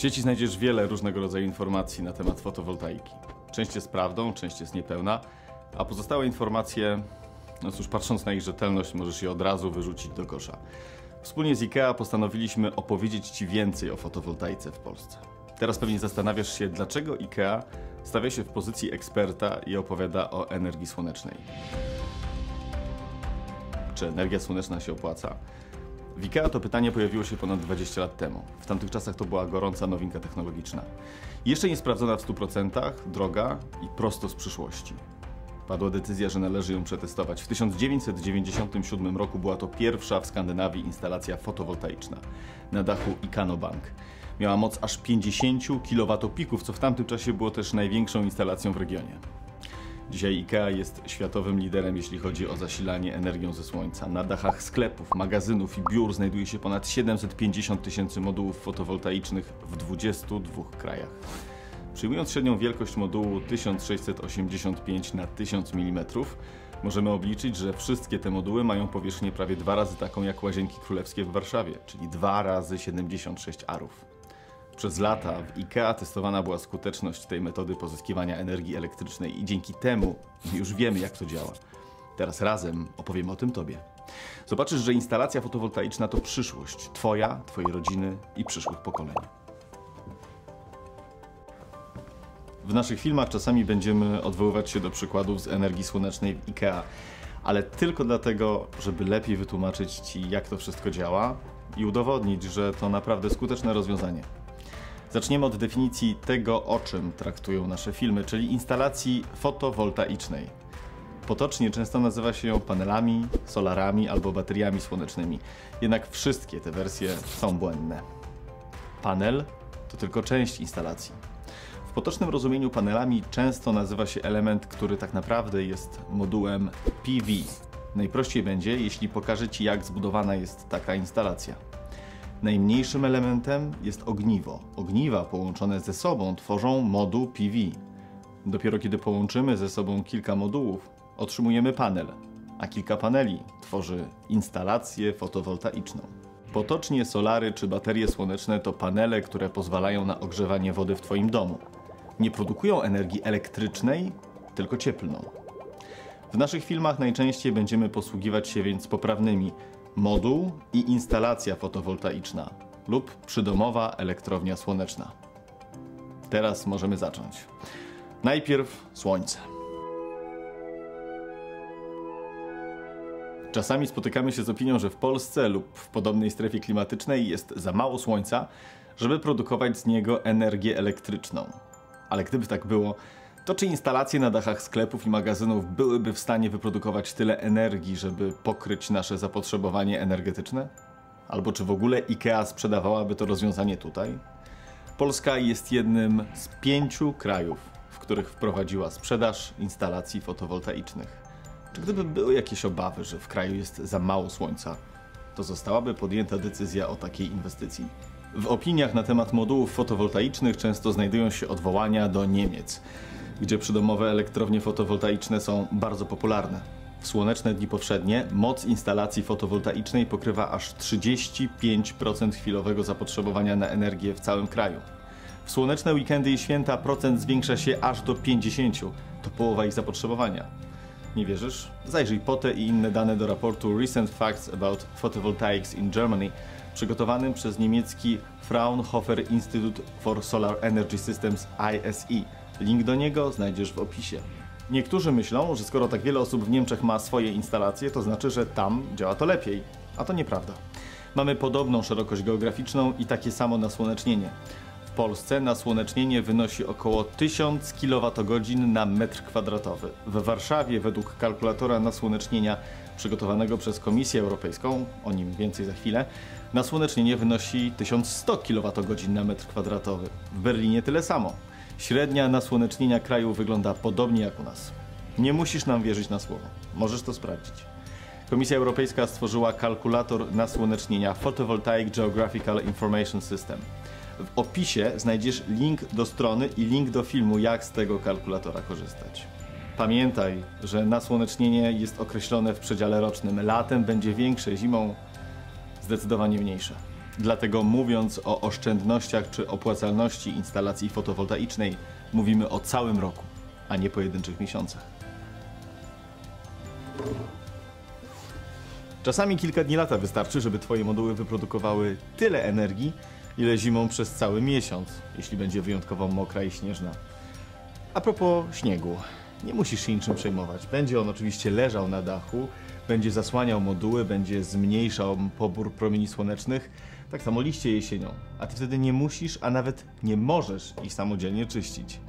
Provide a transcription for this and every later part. W sieci znajdziesz wiele różnego rodzaju informacji na temat fotowoltaiki. Część jest prawdą, część jest niepełna, a pozostałe informacje, no cóż, patrząc na ich rzetelność, możesz je od razu wyrzucić do kosza. Wspólnie z IKEA postanowiliśmy opowiedzieć Ci więcej o fotowoltaice w Polsce. Teraz pewnie zastanawiasz się, dlaczego IKEA stawia się w pozycji eksperta i opowiada o energii słonecznej. Czy energia słoneczna się opłaca? W IKEA to pytanie pojawiło się ponad 20 lat temu. W tamtych czasach to była gorąca nowinka technologiczna. Jeszcze nie sprawdzona w 100%, droga i prosto z przyszłości. Padła decyzja, że należy ją przetestować. W 1997 roku była to pierwsza w Skandynawii instalacja fotowoltaiczna na dachu Ikano Bank. Miała moc aż 50 kWp, co w tamtym czasie było też największą instalacją w regionie. Dzisiaj IKEA jest światowym liderem, jeśli chodzi o zasilanie energią ze słońca. Na dachach sklepów, magazynów i biur znajduje się ponad 750 tysięcy modułów fotowoltaicznych w 22 krajach. Przyjmując średnią wielkość modułu 1685 na 1000 mm, możemy obliczyć, że wszystkie te moduły mają powierzchnię prawie 2 razy taką jak Łazienki Królewskie w Warszawie, czyli 2 razy 76 arów. Przez lata w IKEA testowana była skuteczność tej metody pozyskiwania energii elektrycznej i dzięki temu już wiemy, jak to działa. Teraz razem opowiemy o tym Tobie. Zobaczysz, że instalacja fotowoltaiczna to przyszłość Twoja, Twojej rodziny i przyszłych pokoleń. W naszych filmach czasami będziemy odwoływać się do przykładów z energii słonecznej w IKEA, ale tylko dlatego, żeby lepiej wytłumaczyć Ci, jak to wszystko działa i udowodnić, że to naprawdę skuteczne rozwiązanie. Zaczniemy od definicji tego, o czym traktują nasze filmy, czyli instalacji fotowoltaicznej. Potocznie często nazywa się ją panelami, solarami albo bateriami słonecznymi. Jednak wszystkie te wersje są błędne. Panel to tylko część instalacji. W potocznym rozumieniu panelami często nazywa się element, który tak naprawdę jest modułem PV. Najprościej będzie, jeśli pokażę Ci, jak zbudowana jest taka instalacja. Najmniejszym elementem jest ogniwo. Ogniwa połączone ze sobą tworzą moduł PV. Dopiero kiedy połączymy ze sobą kilka modułów, otrzymujemy panel, a kilka paneli tworzy instalację fotowoltaiczną. Potocznie solary czy baterie słoneczne to panele, które pozwalają na ogrzewanie wody w Twoim domu. Nie produkują energii elektrycznej, tylko cieplną. W naszych filmach najczęściej będziemy posługiwać się więc poprawnymi moduł i instalacja fotowoltaiczna lub przydomowa elektrownia słoneczna. Teraz możemy zacząć. Najpierw słońce. Czasami spotykamy się z opinią, że w Polsce lub w podobnej strefie klimatycznej jest za mało słońca, żeby produkować z niego energię elektryczną. Ale gdyby tak było, to czy instalacje na dachach sklepów i magazynów byłyby w stanie wyprodukować tyle energii, żeby pokryć nasze zapotrzebowanie energetyczne? Albo czy w ogóle IKEA sprzedawałaby to rozwiązanie tutaj? Polska jest jednym z 5 krajów, w których wprowadziła sprzedaż instalacji fotowoltaicznych. Czy gdyby były jakieś obawy, że w kraju jest za mało słońca, to zostałaby podjęta decyzja o takiej inwestycji? W opiniach na temat modułów fotowoltaicznych często znajdują się odwołania do Niemiec, gdzie przydomowe elektrownie fotowoltaiczne są bardzo popularne. W słoneczne dni powszednie moc instalacji fotowoltaicznej pokrywa aż 35% chwilowego zapotrzebowania na energię w całym kraju. W słoneczne weekendy i święta procent zwiększa się aż do 50%, to połowa ich zapotrzebowania. Nie wierzysz? Zajrzyj po te i inne dane do raportu Recent Facts about Photovoltaics in Germany, przygotowanym przez niemiecki Fraunhofer Institute for Solar Energy Systems ISE. Link do niego znajdziesz w opisie. Niektórzy myślą, że skoro tak wiele osób w Niemczech ma swoje instalacje, to znaczy, że tam działa to lepiej. A to nieprawda. Mamy podobną szerokość geograficzną i takie samo nasłonecznienie. W Polsce nasłonecznienie wynosi około 1000 kWh na metr kwadratowy. W Warszawie według kalkulatora nasłonecznienia przygotowanego przez Komisję Europejską, o nim więcej za chwilę, nasłonecznienie wynosi 1100 kWh na metr kwadratowy. W Berlinie tyle samo. Średnia nasłonecznienia kraju wygląda podobnie jak u nas. Nie musisz nam wierzyć na słowo. Możesz to sprawdzić. Komisja Europejska stworzyła kalkulator nasłonecznienia Photovoltaic Geographical Information System. W opisie znajdziesz link do strony i link do filmu, jak z tego kalkulatora korzystać. Pamiętaj, że nasłonecznienie jest określone w przedziale rocznym. Latem będzie większe, zimą zdecydowanie mniejsze. Dlatego mówiąc o oszczędnościach czy opłacalności instalacji fotowoltaicznej, mówimy o całym roku, a nie pojedynczych miesiącach. Czasami kilka dni lata wystarczy, żeby Twoje moduły wyprodukowały tyle energii, ile zimą przez cały miesiąc, jeśli będzie wyjątkowo mokra i śnieżna. A propos śniegu, nie musisz się niczym przejmować. Będzie on oczywiście leżał na dachu, będzie zasłaniał moduły, będzie zmniejszał pobór promieni słonecznych, tak samo liście jesienią. A Ty wtedy nie musisz, a nawet nie możesz ich samodzielnie czyścić.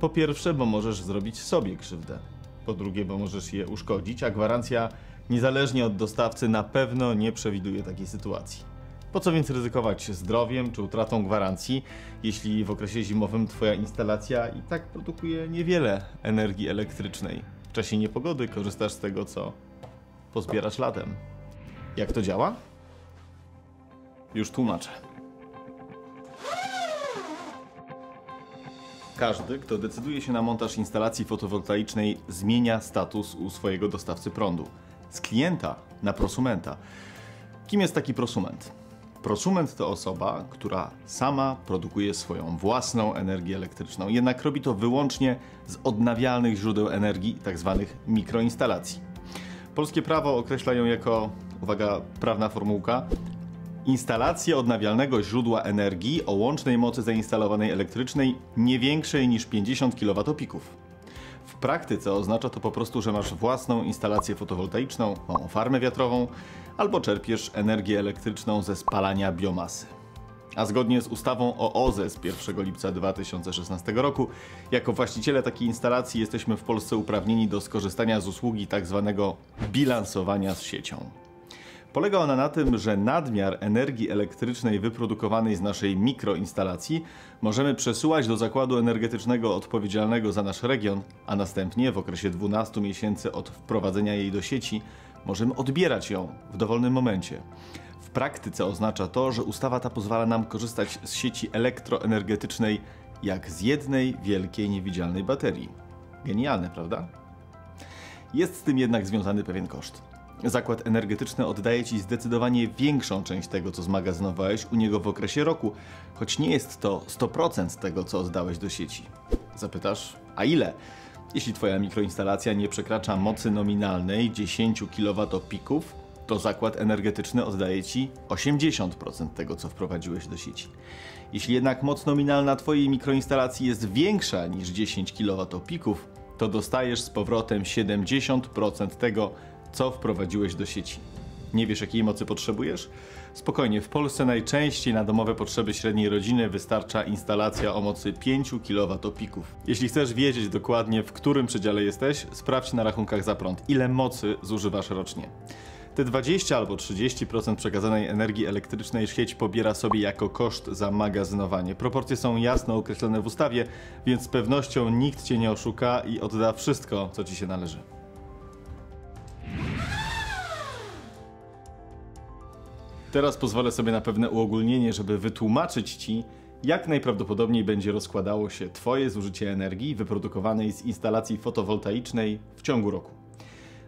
Po pierwsze, bo możesz zrobić sobie krzywdę. Po drugie, bo możesz je uszkodzić, a gwarancja niezależnie od dostawcy na pewno nie przewiduje takiej sytuacji. Po co więc ryzykować zdrowiem czy utratą gwarancji, jeśli w okresie zimowym Twoja instalacja i tak produkuje niewiele energii elektrycznej? W czasie niepogody korzystasz z tego, co pozbierasz latem. Jak to działa? Już tłumaczę. Każdy, kto decyduje się na montaż instalacji fotowoltaicznej, zmienia status u swojego dostawcy prądu. Z klienta na prosumenta. Kim jest taki prosument? Prosument to osoba, która sama produkuje swoją własną energię elektryczną, jednak robi to wyłącznie z odnawialnych źródeł energii, tzw. mikroinstalacji. Polskie prawo określa ją jako, uwaga, prawna formułka, instalację odnawialnego źródła energii o łącznej mocy zainstalowanej elektrycznej nie większej niż 50 kWp. W praktyce oznacza to po prostu, że masz własną instalację fotowoltaiczną, małą farmę wiatrową albo czerpiesz energię elektryczną ze spalania biomasy. A zgodnie z ustawą o OZE z 1 lipca 2016 roku, jako właściciele takiej instalacji jesteśmy w Polsce uprawnieni do skorzystania z usługi tzw. bilansowania z siecią. Polega ona na tym, że nadmiar energii elektrycznej wyprodukowanej z naszej mikroinstalacji możemy przesyłać do zakładu energetycznego odpowiedzialnego za nasz region, a następnie w okresie 12 miesięcy od wprowadzenia jej do sieci możemy odbierać ją w dowolnym momencie. W praktyce oznacza to, że ustawa ta pozwala nam korzystać z sieci elektroenergetycznej jak z jednej wielkiej niewidzialnej baterii. Genialne, prawda? Jest z tym jednak związany pewien koszt. Zakład energetyczny oddaje Ci zdecydowanie większą część tego, co zmagazynowałeś u niego w okresie roku, choć nie jest to 100% tego, co oddałeś do sieci. Zapytasz, a ile? Jeśli Twoja mikroinstalacja nie przekracza mocy nominalnej 10 kWp, to zakład energetyczny oddaje Ci 80% tego, co wprowadziłeś do sieci. Jeśli jednak moc nominalna Twojej mikroinstalacji jest większa niż 10 kWp, to dostajesz z powrotem 70% tego, co wprowadziłeś do sieci. Nie wiesz, jakiej mocy potrzebujesz? Spokojnie, w Polsce najczęściej na domowe potrzeby średniej rodziny wystarcza instalacja o mocy 5 kWp. Jeśli chcesz wiedzieć dokładnie, w którym przedziale jesteś, sprawdź na rachunkach za prąd, ile mocy zużywasz rocznie. Te 20 albo 30% przekazanej energii elektrycznej sieć pobiera sobie jako koszt za magazynowanie. Proporcje są jasno określone w ustawie, więc z pewnością nikt Cię nie oszuka i odda wszystko, co Ci się należy. Teraz pozwolę sobie na pewne uogólnienie, żeby wytłumaczyć Ci, jak najprawdopodobniej będzie rozkładało się Twoje zużycie energii wyprodukowanej z instalacji fotowoltaicznej w ciągu roku.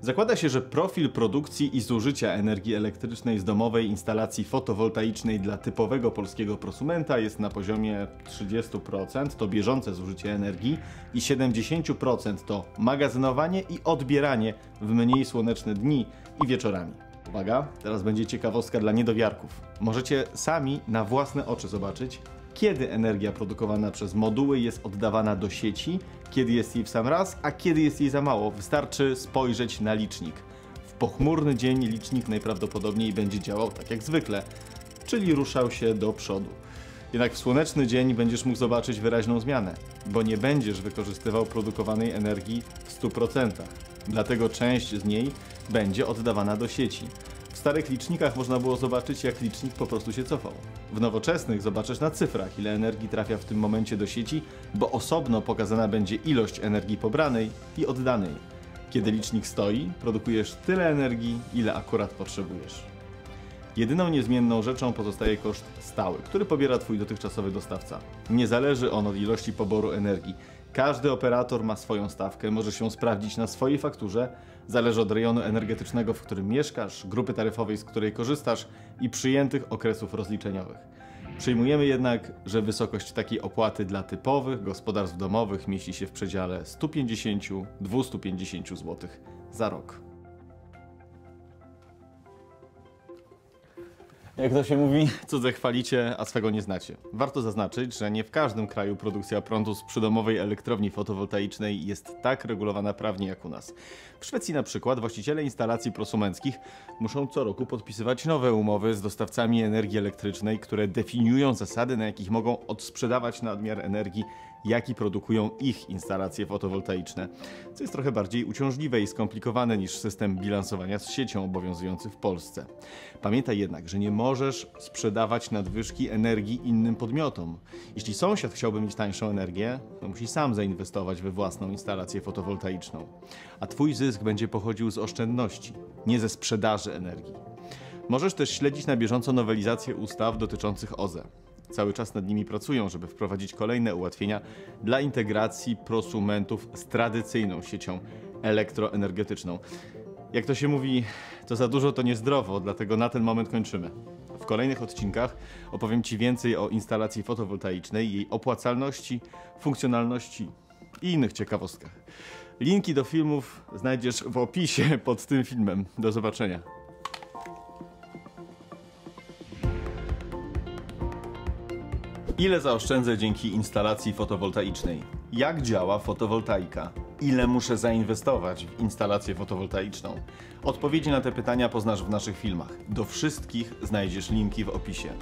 Zakłada się, że profil produkcji i zużycia energii elektrycznej z domowej instalacji fotowoltaicznej dla typowego polskiego prosumenta jest na poziomie 30% to bieżące zużycie energii i 70% to magazynowanie i odbieranie w mniej słoneczne dni i wieczorami. Uwaga, teraz będzie ciekawostka dla niedowiarków. Możecie sami na własne oczy zobaczyć, kiedy energia produkowana przez moduły jest oddawana do sieci, kiedy jest jej w sam raz, a kiedy jest jej za mało. Wystarczy spojrzeć na licznik. W pochmurny dzień licznik najprawdopodobniej będzie działał tak jak zwykle, czyli ruszał się do przodu. Jednak w słoneczny dzień będziesz mógł zobaczyć wyraźną zmianę, bo nie będziesz wykorzystywał produkowanej energii w 100%. Dlatego część z niej będzie oddawana do sieci. W starych licznikach można było zobaczyć, jak licznik po prostu się cofał. W nowoczesnych zobaczysz na cyfrach, ile energii trafia w tym momencie do sieci, bo osobno pokazana będzie ilość energii pobranej i oddanej. Kiedy licznik stoi, produkujesz tyle energii, ile akurat potrzebujesz. Jedyną niezmienną rzeczą pozostaje koszt stały, który pobiera Twój dotychczasowy dostawca. Nie zależy on od ilości poboru energii. Każdy operator ma swoją stawkę, może się sprawdzić na swojej fakturze, zależy od rejonu energetycznego, w którym mieszkasz, grupy taryfowej, z której korzystasz i przyjętych okresów rozliczeniowych. Przyjmujemy jednak, że wysokość takiej opłaty dla typowych gospodarstw domowych mieści się w przedziale 150–250 zł za rok. Jak to się mówi, cudze chwalicie, a swego nie znacie. Warto zaznaczyć, że nie w każdym kraju produkcja prądu z przydomowej elektrowni fotowoltaicznej jest tak regulowana prawnie jak u nas. W Szwecji na przykład właściciele instalacji prosumenckich muszą co roku podpisywać nowe umowy z dostawcami energii elektrycznej, które definiują zasady, na jakich mogą odsprzedawać nadmiar energii, jaki produkują ich instalacje fotowoltaiczne, co jest trochę bardziej uciążliwe i skomplikowane niż system bilansowania z siecią obowiązujący w Polsce. Pamiętaj jednak, że nie możesz sprzedawać nadwyżki energii innym podmiotom. Jeśli sąsiad chciałby mieć tańszą energię, to musi sam zainwestować we własną instalację fotowoltaiczną. A twój zysk będzie pochodził z oszczędności, nie ze sprzedaży energii. Możesz też śledzić na bieżąco nowelizację ustaw dotyczących OZE. Cały czas nad nimi pracują, żeby wprowadzić kolejne ułatwienia dla integracji prosumentów z tradycyjną siecią elektroenergetyczną. Jak to się mówi, to za dużo to niezdrowo, dlatego na ten moment kończymy. W kolejnych odcinkach opowiem Ci więcej o instalacji fotowoltaicznej, jej opłacalności, funkcjonalności i innych ciekawostkach. Linki do filmów znajdziesz w opisie pod tym filmem. Do zobaczenia. Ile zaoszczędzę dzięki instalacji fotowoltaicznej? Jak działa fotowoltaika? Ile muszę zainwestować w instalację fotowoltaiczną? Odpowiedzi na te pytania poznasz w naszych filmach. Do wszystkich znajdziesz linki w opisie.